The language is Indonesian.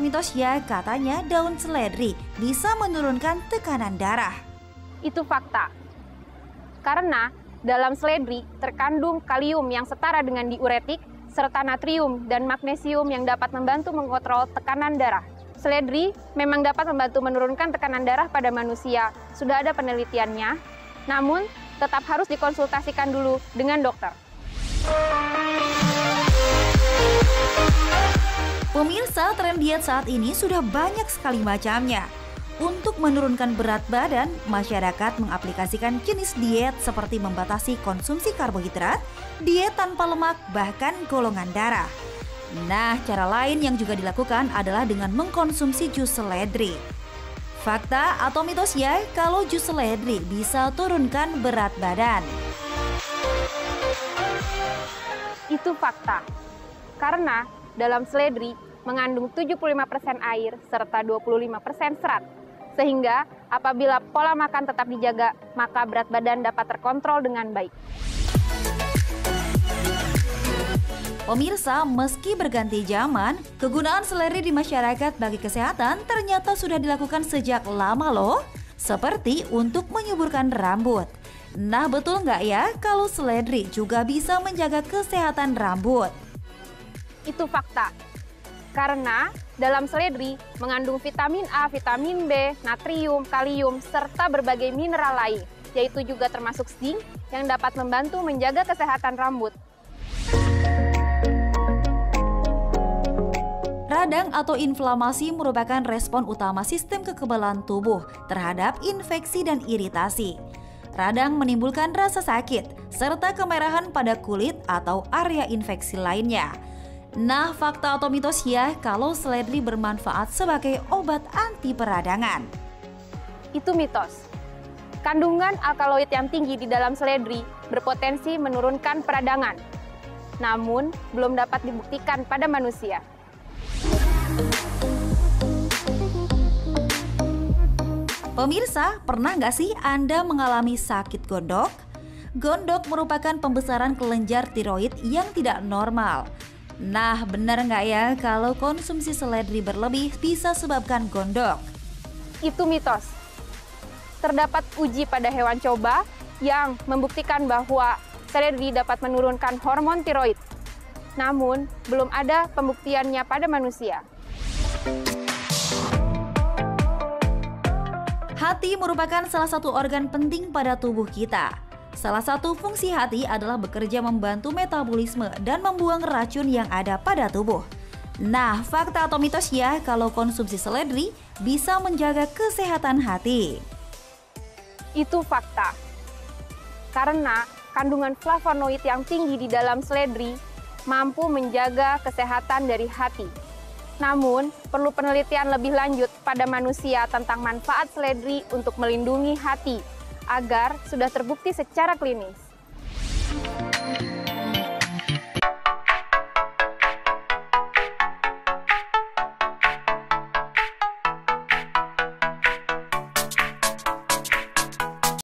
kalau mitos ya, katanya daun seledri bisa menurunkan tekanan darah. Itu fakta. Karena dalam seledri terkandung kalium yang setara dengan diuretik, serta natrium dan magnesium yang dapat membantu mengontrol tekanan darah. Seledri memang dapat membantu menurunkan tekanan darah pada manusia. Sudah ada penelitiannya, namun tetap harus dikonsultasikan dulu dengan dokter. Pemirsa, tren diet saat ini sudah banyak sekali macamnya. Untuk menurunkan berat badan, masyarakat mengaplikasikan jenis diet seperti membatasi konsumsi karbohidrat, diet tanpa lemak, bahkan golongan darah. Nah, cara lain yang juga dilakukan adalah dengan mengkonsumsi jus seledri. Fakta atau mitos ya, kalau jus seledri bisa turunkan berat badan. Itu fakta. Karena dalam seledri mengandung 75% air serta 25% serat. Sehingga apabila pola makan tetap dijaga, maka berat badan dapat terkontrol dengan baik. Pemirsa, meski berganti zaman, kegunaan seledri di masyarakat bagi kesehatan ternyata sudah dilakukan sejak lama loh. Seperti untuk menyuburkan rambut. Nah, betul nggak ya kalau seledri juga bisa menjaga kesehatan rambut? Itu fakta. Karena dalam seledri mengandung vitamin A, vitamin B, natrium, kalium, serta berbagai mineral lain, yaitu juga termasuk zinc yang dapat membantu menjaga kesehatan rambut. Radang atau inflamasi merupakan respon utama sistem kekebalan tubuh terhadap infeksi dan iritasi. Radang menimbulkan rasa sakit, serta kemerahan pada kulit atau area infeksi lainnya. Nah, fakta atau mitos ya kalau seledri bermanfaat sebagai obat anti peradangan? Itu mitos. Kandungan alkaloid yang tinggi di dalam seledri berpotensi menurunkan peradangan. Namun, belum dapat dibuktikan pada manusia. Pemirsa, pernah nggak sih Anda mengalami sakit gondok? Gondok merupakan pembesaran kelenjar tiroid yang tidak normal. Nah, benar nggak ya kalau konsumsi seledri berlebih bisa sebabkan gondok? Itu mitos. Terdapat uji pada hewan coba yang membuktikan bahwa seledri dapat menurunkan hormon tiroid. Namun, belum ada pembuktiannya pada manusia. Hati merupakan salah satu organ penting pada tubuh kita. Salah satu fungsi hati adalah bekerja membantu metabolisme dan membuang racun yang ada pada tubuh. Nah, fakta atau mitos ya kalau konsumsi seledri bisa menjaga kesehatan hati? Itu fakta. Karena kandungan flavonoid yang tinggi di dalam seledri mampu menjaga kesehatan dari hati. Namun, perlu penelitian lebih lanjut pada manusia tentang manfaat seledri untuk melindungi hati. Agar sudah terbukti secara klinis.